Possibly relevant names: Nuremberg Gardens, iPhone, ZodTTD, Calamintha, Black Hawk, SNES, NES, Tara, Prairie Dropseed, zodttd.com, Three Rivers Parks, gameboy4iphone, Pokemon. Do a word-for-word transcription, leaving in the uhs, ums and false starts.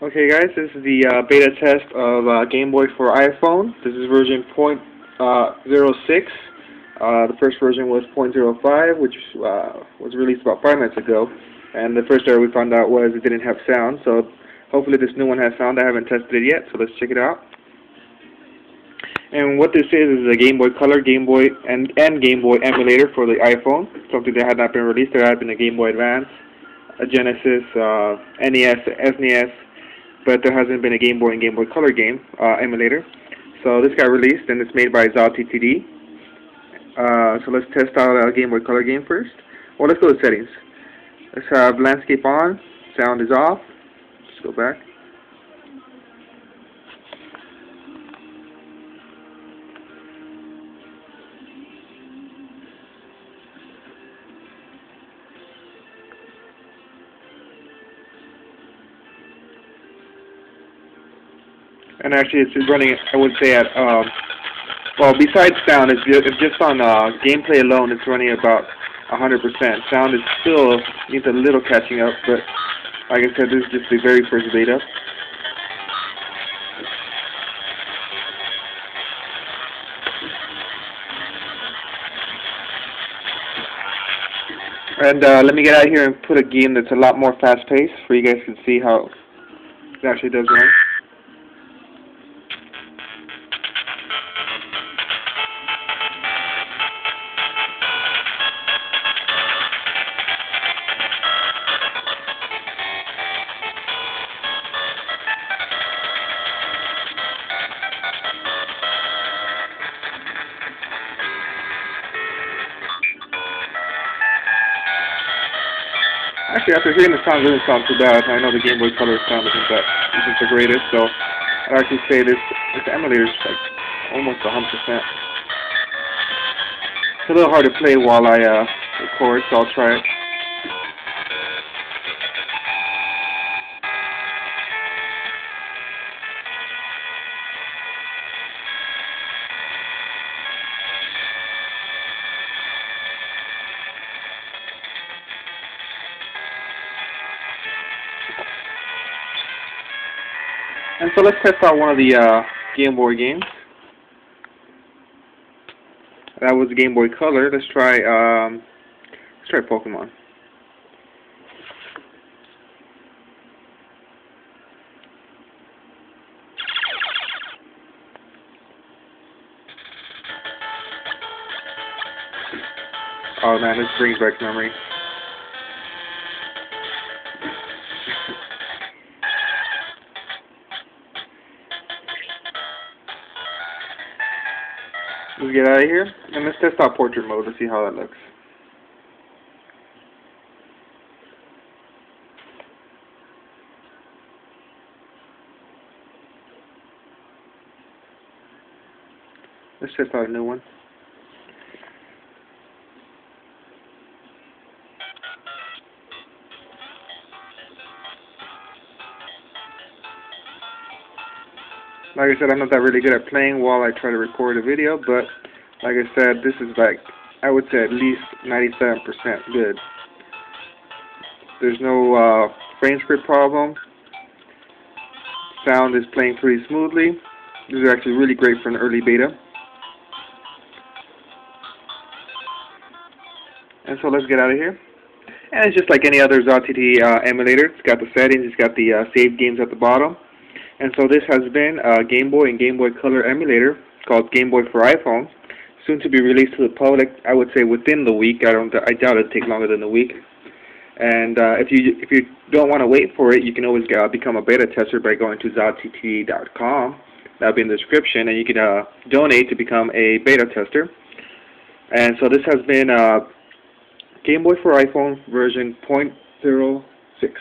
Okay guys, this is the uh, beta test of uh, Game Boy for iPhone. This is version point, uh, zero point zero six. Uh, the first version was point zero five, which uh, was released about five minutes ago. And the first error we found out was it didn't have sound. So hopefully this new one has sound. I haven't tested it yet, so let's check it out. And what this is is a Game Boy Color, Game Boy, and, and Game Boy emulator for the iPhone. Something that had not been released. There had been a Game Boy Advance, a Genesis, uh, N E S, S N E S. But there hasn't been a Game Boy and Game Boy Color game uh, emulator. So this got released, and it's made by ZodTTD. Uh, so let's test out a Game Boy Color game first. Well, let's go to settings. Let's have landscape on, sound is off. Let's go back. And actually, it's running, I would say, at, um, well, besides sound, it's just on uh, gameplay alone, it's running about one hundred percent. Sound is still, needs a little catching up, but like I said, this is just the very first beta. And uh, let me get out of here and put a game that's a lot more fast-paced, so you guys can see how it actually does run. Actually, after hearing the sound, it doesn't sound too bad. I know the Game Boy Color sound isn't that isn't the greatest, so I'd actually say this this emulator is like almost a hundred percent. It's a little hard to play while I uh, record, so I'll try it. And so let's test out one of the uh, Game Boy games. That was Game Boy Color. Let's try um, let's try Pokemon. Oh man, this brings back memory. Let's get out of here, and let's test out portrait mode to see how that looks. Let's test out a new one. Like I said, I'm not that really good at playing while I try to record a video, but like I said, this is like, I would say at least ninety-seven percent good. There's no uh, frame script problem. Sound is playing pretty smoothly. These are actually really great for an early beta. And so let's get out of here. And it's just like any other ZodTTD uh, emulator. It's got the settings, it's got the uh, saved games at the bottom. And so this has been a Game Boy and Game Boy Color emulator called Game Boy for iPhone, soon to be released to the public. I would say within the week. I don't. I doubt it'll take longer than a week. And uh, if you if you don't want to wait for it, you can always uh, become a beta tester by going to zod T T D dot com. That'll be in the description, and you can uh, donate to become a beta tester. And so this has been uh, Game Boy for iPhone version point zero six.